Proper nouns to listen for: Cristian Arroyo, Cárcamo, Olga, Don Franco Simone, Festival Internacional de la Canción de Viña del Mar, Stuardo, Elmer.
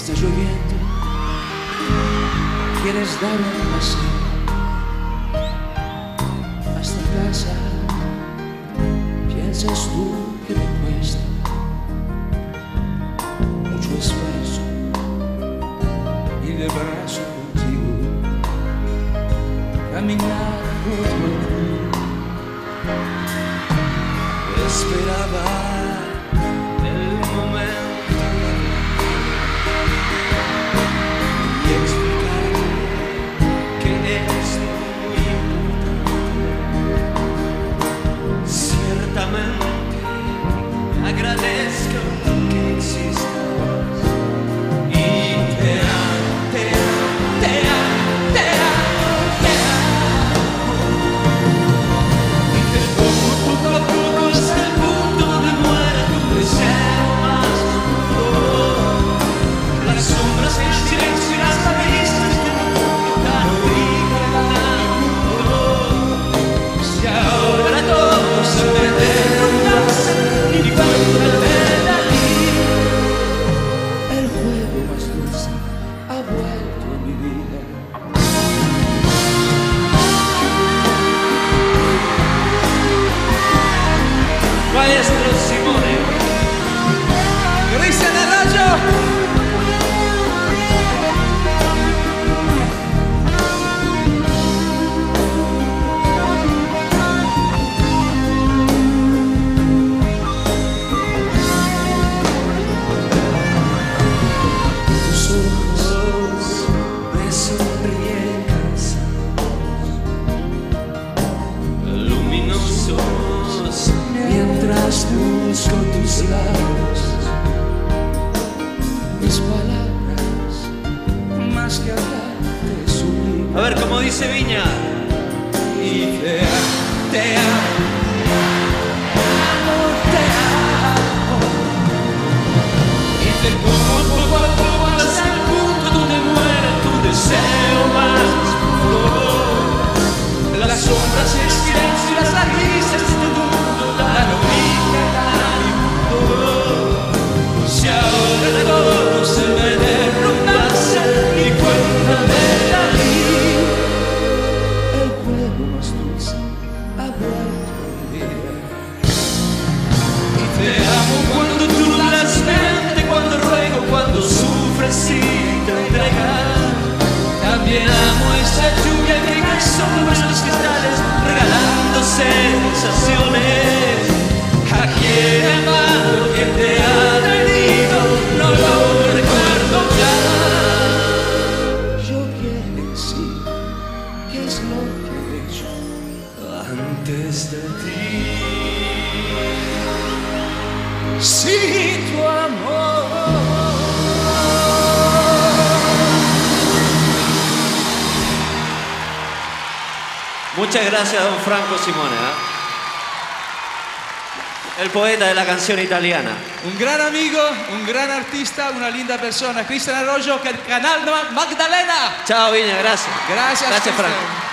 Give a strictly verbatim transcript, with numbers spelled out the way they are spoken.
Está lloviendo, quieres dar un paseo hasta casa. Piensas tú que me cuesta mucho esfuerzo ir de brazo contigo, caminar junto a ti. Esperaba el momento Maestro Simone, Cristian Arroyo. Luz con tus labios, mis palabras, más que hablar, te suplico. A ver, como dice Viña, y te amo, te amo, te amo, y te pongo poco a poco hasta el punto donde muere tu deseo más puro. Las sombras y el silencio y las lágrimas de tu mundo dan origen. Antes de ti, sí, tu amor. Muchas gracias, Don Franco Simone, ¿eh? El poeta de la canción italiana. Un gran amigo, un gran artista, una linda persona. Cristian Arroyo, que el canal Magdalena. Chao, Viña, gracias. Gracias, gracias Franco.